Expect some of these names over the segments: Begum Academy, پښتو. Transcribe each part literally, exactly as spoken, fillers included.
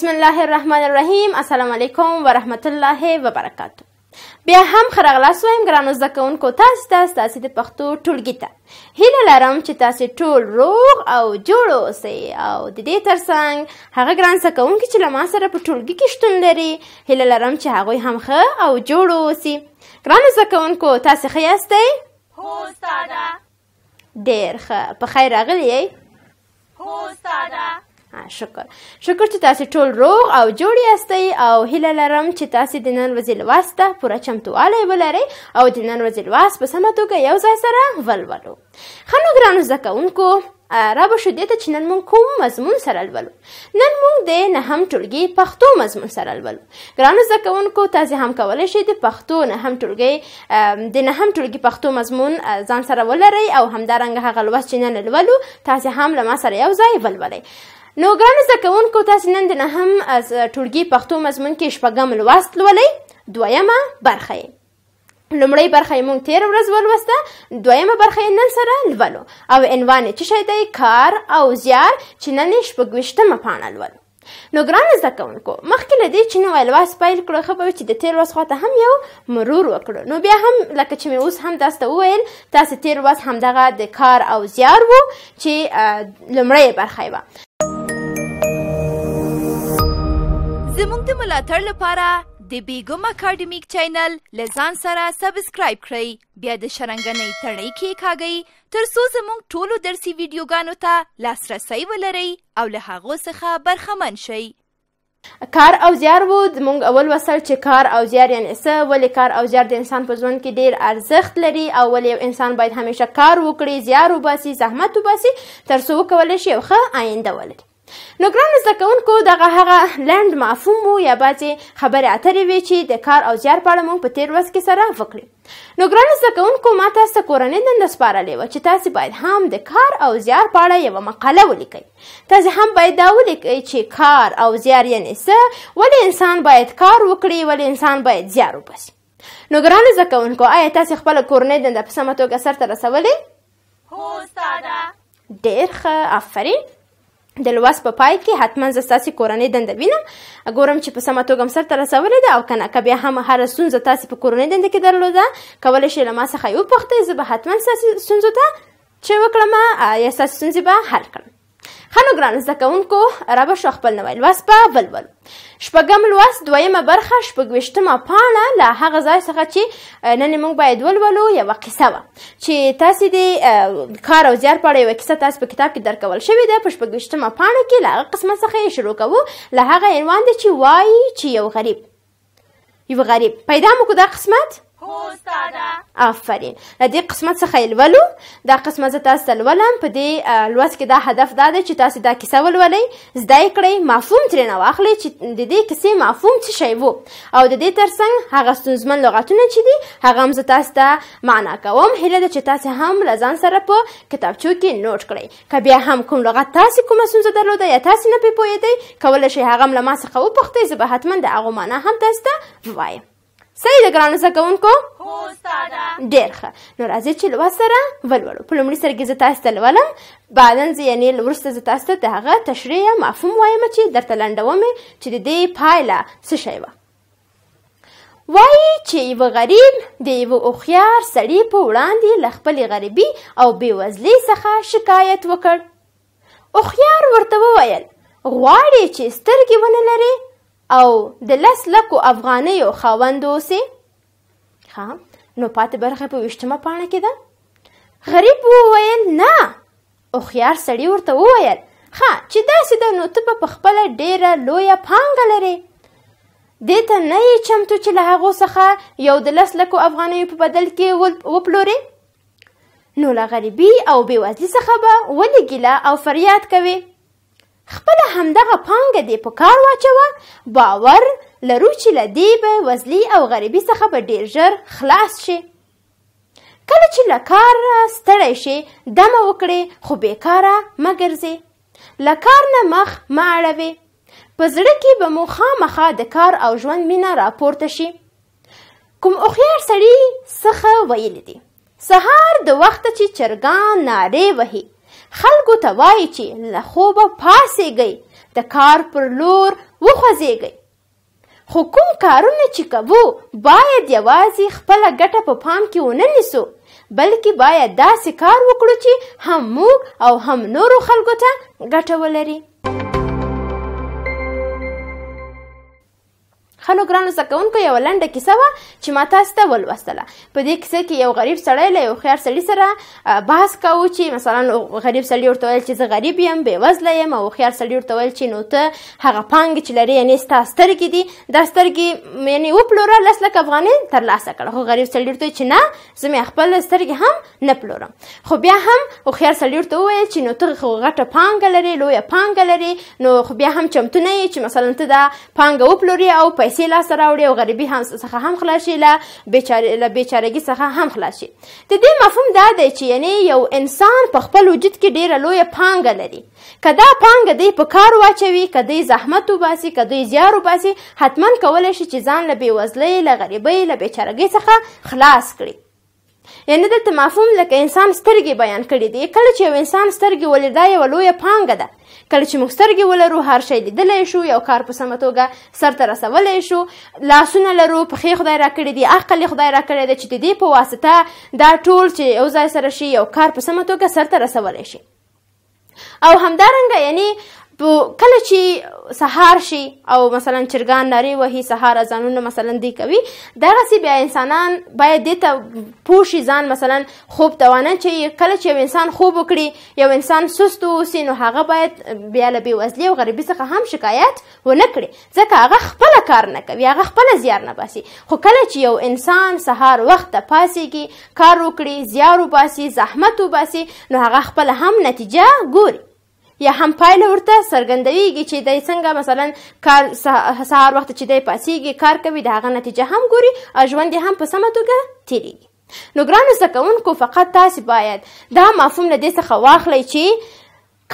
بسم الله الرحمن الرحیم. السلام علیکم و رحمت الله و برکاته. بیا هم خرغلاس وایم ګرانو زده کوونکو تاسو ته ستاسو د پښتو ټولګي ته هیله لرم چې تاسو ټول روغ او جوړ اوسئ، او د دې ترڅنګ هغه ګران زده کوونکي چې له ما سره په ټولګي کې شتون لري هیله لرم چې هغوی هم ښه او جوړ اوسي. ګرانو زده کوونکو تاسو ښه یاستئ؟ هو استاده. ډېر ښه، په خیر راغلی یئ؟ هو استاده. شکر شکر چې تاسو ټول روغ او جوړ یاستئ، او هیله لرم چې تاسو د نن ورځې لوست ته پوره چمتووالی ولرئ او د نن ورځې لوست په سمه توګه یو ځای سره ولولو. ښه نو ګرانو زده کوونکو را به شو دې ته چې نن موږ کوم مضمون سره لولو. نن موږ د نهم ټولګي پښتو مضمون سره لولو. ګرانو زده کوونکو تاسې هم کولی شئ د پښتو نهم ټولګي د نهم ټولګي پښتو مضمون ځان سره ولرئ، او همدارنګه هغه لوست چې نن لولو تاسې هم له ما سره یو ځای ولولئ. نو ګرانو زده کوونکو تاسو نن د نهم ټولګي پښتو مضمون کې شپږم لوست لولئ، دویمه برخه یې. لومړۍ برخه یې موږ تېره ورځ ولوسته، دویمه برخه یې نن سره لولو، او عنوان یې څه شی دی؟ کار او زیار، چې نن یې شپږویشتمه پاڼه لولو. نو ګرانو زده کوونکو مخکې له دې چې نوی لوست پیل کړو ښه به وي چې د تېر لوست خواته هم یو مرور وکړو. نو بیا هم لکه چې مې اوس هم تاسو ته وویل تاسو تېر لوست همدغه د کار او زیار و چې لومړۍ برخه یې وه. زموږ د ملاتړ لپاره د بیګم اکاډمیک چینل له ځان سره سبسکرایب کړئ، بیا د شرنګنۍ تڼۍ کېکاږئ ترڅو زموږ ټولو درسي ویډیوګانو ته لاسرسی ولرئ او له هغو څخه برخمن شئ. کار او زیار و زموږ اول وصل چې کار او زیار یعنې څه، ولې کار او زیار د انسان په ژوند کې ډېر ارزښت لري، او ولې انسان باید همیشه کار وکړي، زیار وباسي، زحمت وباسي ترڅو وکولی شي یو ښه آینده ولري. نو ګرانو زده کوونکو دغه هغه لنډ مفهوم و یا بعضې خبرې اترې وې چې د کار او زیار په اړه موږ په تېر ورځ کې سره وکړې. نو ګرانو زده کوونکو ما تاسو ته کورنۍ دنده سپارلې وه چې تاسې باید هم د کار او زیار په اړه یوه مقاله ولیکئ. تاسې هم باید دا ولیکئ چې کار او زیار یعنې څه، ولې انسان باید کار وکړي، ولې انسان باید زیار وباسي. نو ګرانو زده کوونکو آیا تاسې خپله کورنۍ دنده په سمه توګه سرته رسولې؟ هو استاده. ډېر ښه، افرین. د لوست په پای کې حتما زه ستاسې کورنۍ دنده وینم، ګورم چې په سمه توګه م سرته رسولې ده او که نه، که بیا هم هره ستونزه تاسې په کورنۍ دنده کې درلوده کولی شئ له ما څخه یې وپوښتئ، زه به حتما ستاسې ستونزو ته چې وکړم یا ستاسې ستونزې به حل کړم. ښه نو ګرانو زده کوونکو را به شو خپل نوی لوست به ولولو. شپږم لوست دویمه برخه شپږویشتمه پاڼه له هغه ځای څخه چې نن موږ باید ولولو یوه قصه وه چې تاسې د کار او زیار په اړه یوه کیسه تاسې په کتاب کې درکول شوې ده. په شپږویشتمه پاڼه کې له هغه قسمه څخه یې شروع کوو، له هغه عنوان دی چې وایي چې یو غریب یو غریب پیدا مو کو دا قسمت؟ هو استاده. افرین، له دې قسمت څخه یې لولو. دا قسمت زه تاسو ته لولم. په دې لوست کې دا هدف دا دی چې تاسې دا کیسه ولولئ، زده یې کړئ، مفهوم ترېنه واخلئ چې د دې کیسې مفهوم څه شی و، او د دې ترڅنګ هغه ستونزمن لغتونه چې دي هغه هم زه تاسو ته معنا کوم. هیله ده چې تاسې هم له ځان سره په کتابچو کې نوټ کړئ، که بیا هم کوم لغت تاسې کومه ستونزه درلوده یا تاسې نه پرې پوهېدئ کولی شئ هغه هم له ما څخه وپوښتئ، زه به حتما د هغو معنا هم تاسو ته ووایم. صحیح ده ګرانو زده کوونکو؟ هو استاده. ډېر ښه، نو راځئ چې لوست سره ولولو. په لومړي سر کې زه تاسو ته لولم، بعدن زه یعنې وروسته زه تاسو ته د هغه تشریح یا مفهوم وایمه چې درته لنډوم یې چې د دې پایله څه شی وه. وایي چې یوه غریب د یوه هوښیار سړي په وړاندې له خپلې غریبي او بېوزلۍ څخه شکایت وکړ. هوښیار ورته وویل غواړې چې سترګې ونه لرې او د لس لکو افغانیو خاوند اوسې؟ ښه، نو پاتې برخه په ویشتمه پاڼه کې ده. غریب وویل نه. هوښیار سړي ورته وویل ښه چې داسې ده نو ته به پخپله ډېره لویه پانګه لرې، دې ته نه یې چمتو چې له هغو څخه یو د لس لکو افغانیو په بدل کې وپلورې؟ نو له غریبي او بېوزلي څخه به ولې ګیله او فریاد کوې؟ خپله همدغه پانګه دې په کار واچوه، باور لرو چې له دې بېوزلي او غریبي څخه به ډېر ژر خلاص شي. کله چې له کاره ستړی شي دمه وکړې، خو بېکاره مه ګرځې، له کار نه مخ مه اړوې، په زړه کې به مو خامخا د کار او ژوند مینه راپورته شي. کوم هوښیار سړي څخه ویلي دي سهار د وخته چې چرګان نارې وهي خلکو ته وایي چې له خوبه پاسېږئ، د کار پر لور وخوځېږئ. خو کوم کارونه چې کوو باید یوازې خپله ګټه په پام کې ونه نیسو، بلکې باید داسې کار وکړو چې هم موږ او هم نورو خلکو ته ګټه ولري. خلو ګرانو زده کوونکو، یوه لنډه کیسه وه چې ما تاسو ته ولوستله. په دې کیسه کې یو غریب سړی له یو هوښیار سړي سره بحث کاوه چې مثلا غریب سړي ورته ویل چې زه غریب یم، بېوزله یم، او هوښیار سړي ورته ویل چې نو ته هغه پانګې چې لرې یعنې ستا سترګې دي، دا سترګې یعنې وپلوره، لس لکه افغانۍ ترلاسه کړه. خو غریب سړي ورته ویل چې نه، زه مې خپله سترګې هم نه پلورم. خو بیا هم هوښیار سړي ورته وویل چې نو ته خو غټه پانګه لرې، لویه پانګه لرې، نو خو بیا هم چمتو نه یې چې مثلا ته دا پانګه وپلورې او پیسې لاسته راوړي او غریبي هم څخه هم خلاص شي، له بیچارګۍ څخه هم خلاص شي. د دې مفهوم دا دی چې یعنې یو انسان په خپل وجود کې ډېره لویه پانګه لري. که دا پانګه دی په کار واچوي، که دی زحمت وباسي، که دی زیار وباسي، حتما کولی شي چې ځان له بېوزلۍ، له غریبۍ، له بیچارګۍ څخه خلاص کړي. یعنې دلته مفهوم لکه انسان سترګې بیان کړي دي. کله چې یو انسان سترګې ولري دا یوه لویه پانګه ده. کله چې موږ سترګې ولرو هر شی لیدلی شو، یو کار په سمه توګه سرته رسولی شو. لاسونه لرو، پښې خدای راکړي دي، عقل یې خدای راکړی دی چې د دې په واسطه دا ټول چې یو ځای سره شي یو کار په سمه توګه سرته رسولی شي. او همدارنګه یعنې کله چې سهار شي او مثلا چرګان نارې وهي، سهار اذانونه مثلا دی کوي، دغسې بیا انسانان باید دې ته پوه شي ځان مثلا خوب توانه چې کله چې یو انسان خوب وکړي، یو انسان سست واوسي، نو هغه باید بیا له بېوزلۍ او غریبۍ څخه هم شکایت ونه کړي، ځکه هغه خپله کار نه کوي، هغه خپله زیار نه باسي. خو کله چې یو انسان سهار وخته پاسېږي، کار وکړي، زیار وباسي، زحمت وباسي، نو هغه خپله هم نتیجه ګوري یا هم پایله ورته څرګندویږي چې دی څنګه مثلا کار سهار وخت چې دی پاسېږي کار کوي، د هغه نتیجه هم ګوري او ژوند یې هم په سمه توګه تېرېږي. نو ګرانو زده کوونکو، فقط تاسې باید دا مفهوم له دې څخه واخلئ چې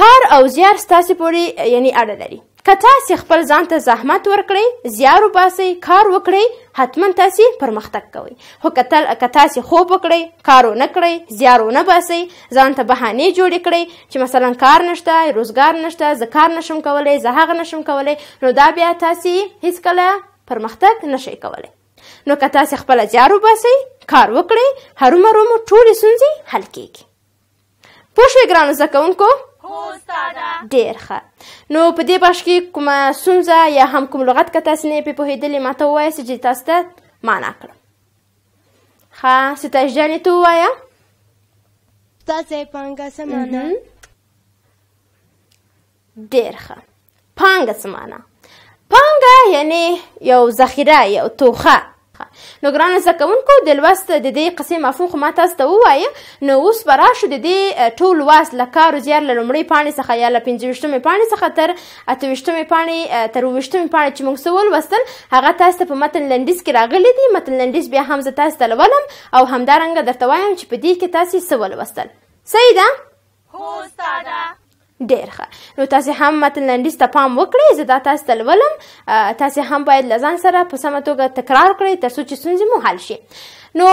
کار او زیار ستاسې پورې یعنې اړه لري. که تاسې خپل ځان ته زحمت ورکړئ، زیار وباسئ، کار وکړئ، حتما تاسې پرمختګ کوئ. خو که تاسې خوب وکړئ، کار ونه کړئ، زیار ونه باسئ، ځان ته بهانې جوړې کړئ چې مثلا کار نشته، روزګار نشته، زه کار نشم کولی، زه هغه نشم کولی، نو دا بیا تاسې هیڅکله پرمختګ نشئ کولی. نو که تاسې خپله زیار وباسئ، کار وکړئ، هرومرو مو ټولې ستونزې حل کېږي. پوه شوئ ګرانو زده کوونکو؟ ډېر ښه. نو په دې برخه کې کومه ستونزه یا هم کوم لغت که تاسې نه یې پرې پوهېدلي ما ته ووایاست چې تاسو ته معنا کړم. ښه ستایش جانې، ته ووایه. ستاسې پانګه څه معنا؟ ډېر ښه. پانګه څه معنا؟ پانګه یعنې یو ذخیره، یو توخه. نو ګرانو زده کوونکو، د لوست د دې قصې مفهوم خو ما تاسو ته ووایه. نو اوس به راشو د دې ټول لوست له کار او زیار له لومړۍ پاڼې څخه یا له پنځه ویشتمې پاڼې څخه تر اته ویشتمې پاڼې تر اوه ویشتمې پاڼې چې موږ څه ولوستل، هغه تاسو ته په متن لنډیز کې راغلی دي. متن لنډیز بیا هم زه تاسو ته لولم او همدارنګه درته وایم چې په دې کې تاسې څه ولوستل. صحیح ده؟ هو استاده. ډېر ښه. نو تاسې هم متن لنډیز ته پام وکړئ، زه دا تاسې ته لولم، تاسې هم باید له ځان سره په سمه توګه تکرار کړئ تر څو چې ستونزې مو حل شي. نو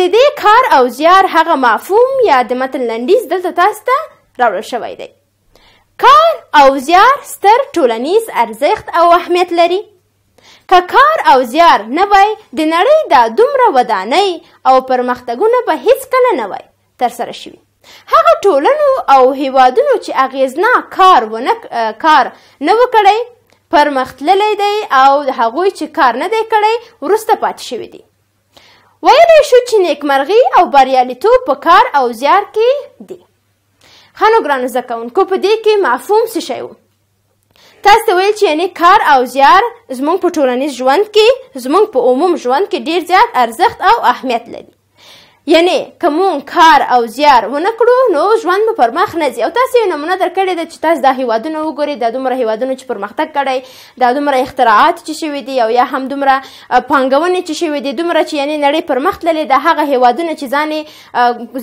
د دې کار او زیار هغه مفهوم یا د متن لنډیز دلته تاسې ته راوړل شوی دی. کار او زیار ستر ټولنیز ارزښت او اهمیت لري. که کار او زیار نه وای، د نړۍ دا دومره ودانۍ او پرمختګونه به هیڅکله نه وای ترسره شوي. هغه ټولنو او هیوادونو چې اغیزناک کار ونه کار نه وکړی پرمختللی دی، او د هغوی چې کار نه دی کړی وروسته پاتې شوي دي. ویلی شو چې نیکمرغي او بریالیتوب په کار او زیار کې دی. ښه نو ګرانو زده کوونکو، په دې کې مفهوم څه شی و؟ تاسو ته ویل چې یعنې کار او زیار زموږ په ټولنیز ژوند کې، زموږ په عموم ژوند کې ډېر زیات ارزښت او اهمیت لري. یعنې که مونږ کار او زیار ونه کړو نو ژوند به پر مخ نه ځي. او تاسې یو نمونه درکړې ده چې تاسو دا هیوادونه وګورئ، دا دومره هیوادونه چې پرمختګ کړی، دا دومره اختراعات چې شوي دي، او یا هم دومره پانګونې چې شوي دي، دومره چې یعنې نړۍ پرمخ تللې ده. هغه هیوادونه چې ځان یې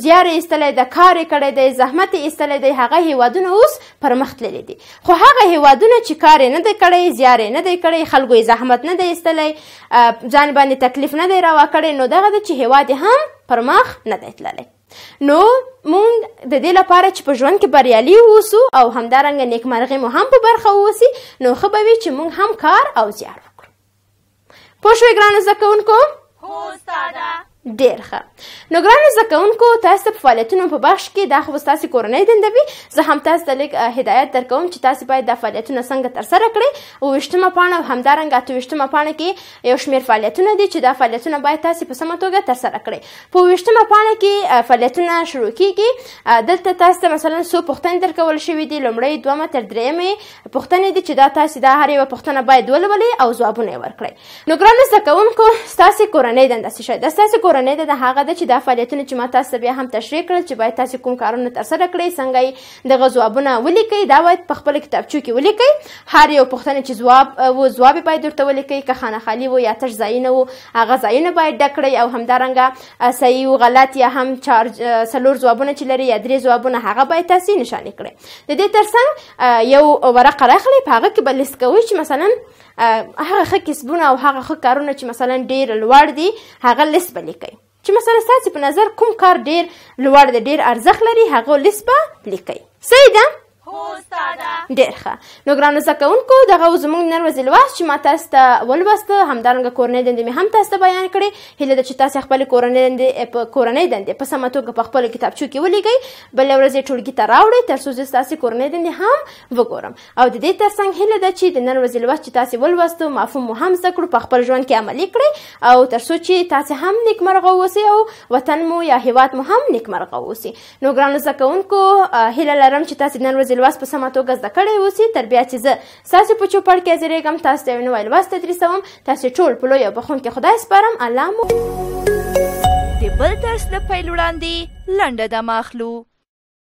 زیار یې ایستلی ده، کار یې کړی دی، زحمت یې ایستلی دی، هغه هیوادونه اوس پرمخ تللي دي. خو هغه هیوادونه چې کار یې نه دی کړی، زیار یې نه دی کړی، خلکو یې زحمت نه دی ایستلی، ځان باندې تکلیف نه دی روا کړی، نو دغه ده چې هیواد هم پر مخ نه دی تللی. نو مونږ د دې لپاره چې په ژوند کې بریالي اوسو او همدارنګه نیکمرغي مو هم په برخه اوسي، نو ښه به وي چې مونږ هم کار او زیار وکړو. پوه شوئ ګرانو زده کوونکو؟ هو استاده. ډېر ښه. نو ګرانو زده کوونکو، تاسو ته په فعالیتونو په بخش کې دا خو ستاسې کورنۍ دنده وي. زه هم تاسو ته لږ هدایت درکوم چې تاسې باید دا فعالیتونه څنګه ترسره کړئ. اوویشتمه پاڼه او همدارنګه اتهویشتمه پاڼه کې یو شمېر فعالیتونه دي چې دا فعالیتونه باید تاسې په سمه توګه ترسره کړئ. په اوویشتمه پاڼه کې فعالیتونه شروع کېږي. دلته تاسو ته مثلا څو پوښتنې درکول شوي دي. لومړۍ، دویمه تر درېیمې پوښتنې دي چې دا تاسې دا هر یوه پوښتنه باید ولولئ او ځوابونه یې ورکړئ. نو ګرانو زده کوونکو، ستاسې کورنۍ دنده څه شی ده؟ ستاسې کورنۍ د هغه ده چې دا فعالیتونه چې ما تاسو بیا هم تشریح کړل چې باید تاسو کوم کارونه ترسره کړئ، څنګه یې دغه ځوابونه ولیکئ، دا باید په خپل کتابچو کې ولیکئ. هر یو پوښتنه چې ځواب و ځواب یې باید ورته ولیکئ. که خانه خالي و یا تش ځایونه و، هغه ځایونه باید ډک کړئ. او همدارنګه صحیح و غلط یا هم چار څلور ځوابونه چې لري یا درې ځوابونه، هغه باید تاسو نشانه کړئ. د دې ترڅنګ یو ورقه راخلئ، په هغه کې به لیست کوئ چې مثلا هغه ښه کسبونه او هغه ښه کارونه چې مثلا ډېر لوړ دي، هغه لیست به لیکئ. چې مثلا ستاسې په نظر کوم کار ډېر لوړ دی، ډېر ارزښت لري، هغه لیست به لیکئ. صحیح ده؟ هو استاده. ډېر ښه. نو ګرانو زده کوونکو، دغه زموږ نن ورځې لوست چې ما تاسو ته ولوسته، همدارنګه کورنۍ دندې مې هم تاسو ته بیان کړې. هیله ده چې تاسې خپلې کورنۍ دندې په کورنۍ دندې په سمه توګه په خپلو کتابچو کې ولیکئ، بلې ورځ یې ټولګي ته راوړئ تر څو زه ستاسې کورنۍ دندې هم وګورم. او د دې ترڅنګ هیله ده چې د نن ورځې لوست چې تاسې ولوستو مفهوم مو هم زده کړو، په خپل ژوند کې عملي کړئ، او تر څو چې تاسې هم نیکمرغه اوسئ او وطن مو یا هیواد مو هم نیکمرغه اوسئ. نو ګرانو زده کوونکو، هیله لرم چې تاسې نن ورځې لوست په سمه توګه زده کړی اوسئ، تر بیا چې زه ستاسو په چوپړ کې حاضرېږم، تاسو ته یو نوی لوست تدریسوم. تاسو ټول په لویه بخښونکي خدای سپارم. الله مو د بل درس د پیل وړاندې لنډه دمه اخلو.